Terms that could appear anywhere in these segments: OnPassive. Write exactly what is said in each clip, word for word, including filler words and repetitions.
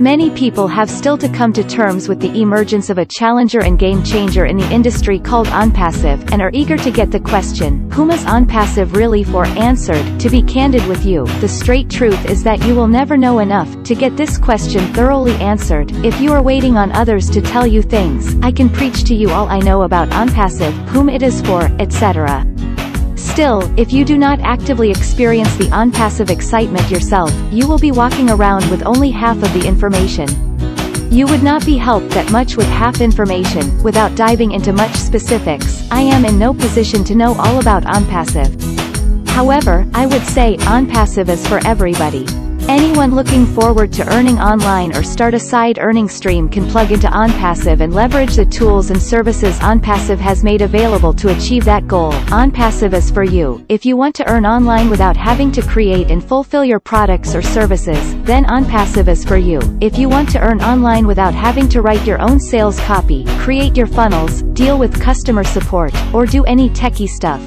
Many people have still to come to terms with the emergence of a challenger and game-changer in the industry called OnPassive, and are eager to get the question, whom is OnPassive really for, answered. To be candid with you, the straight truth is that you will never know enough to get this question thoroughly answered. If you are waiting on others to tell you things, I can preach to you all I know about OnPassive, whom it is for, et cetera. Still, if you do not actively experience the OnPassive excitement yourself, you will be walking around with only half of the information. You would not be helped that much with half information. Without diving into much specifics, I am in no position to know all about OnPassive. However, I would say, OnPassive is for everybody. Anyone looking forward to earning online or start a side earning stream can plug into OnPassive and leverage the tools and services OnPassive has made available to achieve that goal. OnPassive is for you. If you want to earn online without having to create and fulfill your products or services, then OnPassive is for you. If you want to earn online without having to write your own sales copy, create your funnels, deal with customer support, or do any techie stuff.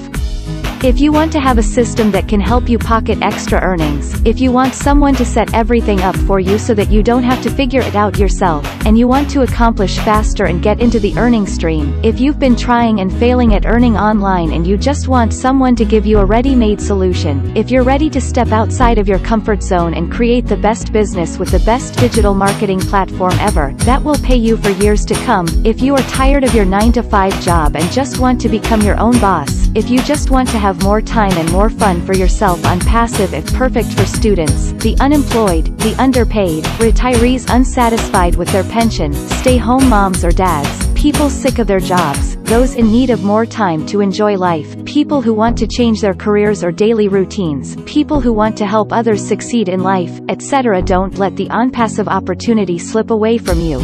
If you want to have a system that can help you pocket extra earnings, if you want someone to set everything up for you so that you don't have to figure it out yourself, and you want to accomplish faster and get into the earning stream, if you've been trying and failing at earning online and you just want someone to give you a ready-made solution, if you're ready to step outside of your comfort zone and create the best business with the best digital marketing platform ever, that will pay you for years to come, if you are tired of your nine to five job and just want to become your own boss, if you just want to have Have more time and more fun for yourself, OnPassive is perfect for students, the unemployed, the underpaid, retirees unsatisfied with their pension, stay-home moms or dads, people sick of their jobs, those in need of more time to enjoy life, people who want to change their careers or daily routines, people who want to help others succeed in life, et cetera. Don't let the OnPassive opportunity slip away from you.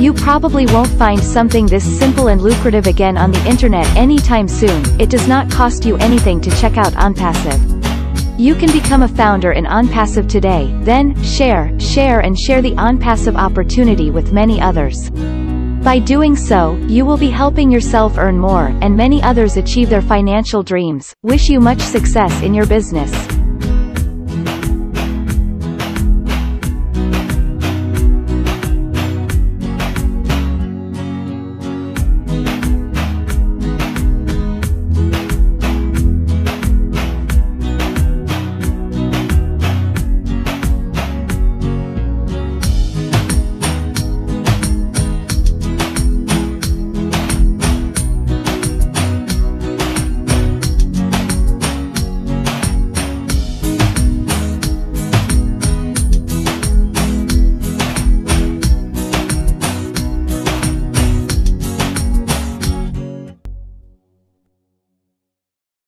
You probably won't find something this simple and lucrative again on the internet anytime soon. It does not cost you anything to check out OnPassive. You can become a founder in OnPassive today, then, share, share and share the OnPassive opportunity with many others. By doing so, you will be helping yourself earn more, and many others achieve their financial dreams. Wish you much success in your business.